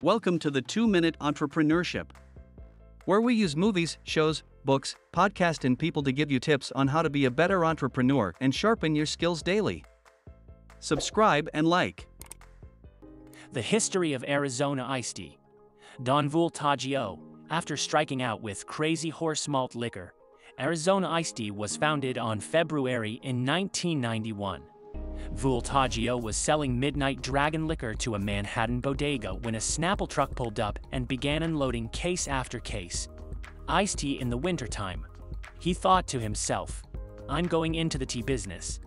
Welcome to the 2-Minute Entrepreneurship, where we use movies, shows, books, podcasts, and people to give you tips on how to be a better entrepreneur and sharpen your skills daily. Subscribe and like. The history of Arizona Iced Tea. Don Vultaggio, after striking out with Crazy Horse malt liquor, Arizona Iced Tea was founded on February in 1991. Vultaggio was selling Midnight Dragon Liquor to a Manhattan bodega when a Snapple truck pulled up and began unloading case after case. Iced tea in the wintertime. He thought to himself, I'm going into the tea business.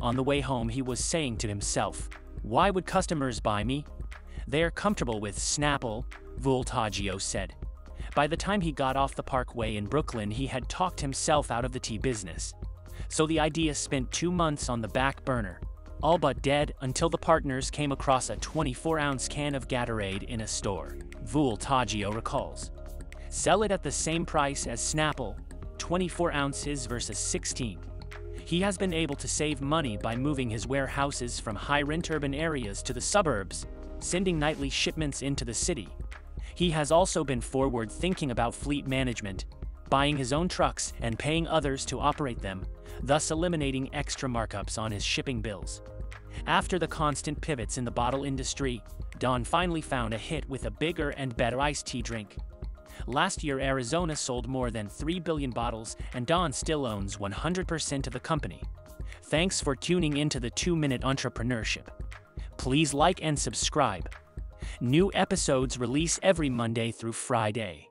On the way home he was saying to himself, why would customers buy me? They're comfortable with Snapple, Vultaggio said. By the time he got off the parkway in Brooklyn he had talked himself out of the tea business. So the idea spent 2 months on the back burner, all but dead, until the partners came across a 24-ounce can of Gatorade in a store. Vultaggio recalls, sell it at the same price as Snapple, 24 ounces versus 16. He has been able to save money by moving his warehouses from high-rent urban areas to the suburbs, sending nightly shipments into the city. He has also been forward-thinking about fleet management, buying his own trucks and paying others to operate them, thus eliminating extra markups on his shipping bills. After the constant pivots in the bottle industry, Don finally found a hit with a bigger and better iced tea drink. Last year Arizona sold more than 3 billion bottles and Don still owns 100% of the company. Thanks for tuning into the 2-Minute Entrepreneurship. Please like and subscribe. New episodes release every Monday through Friday.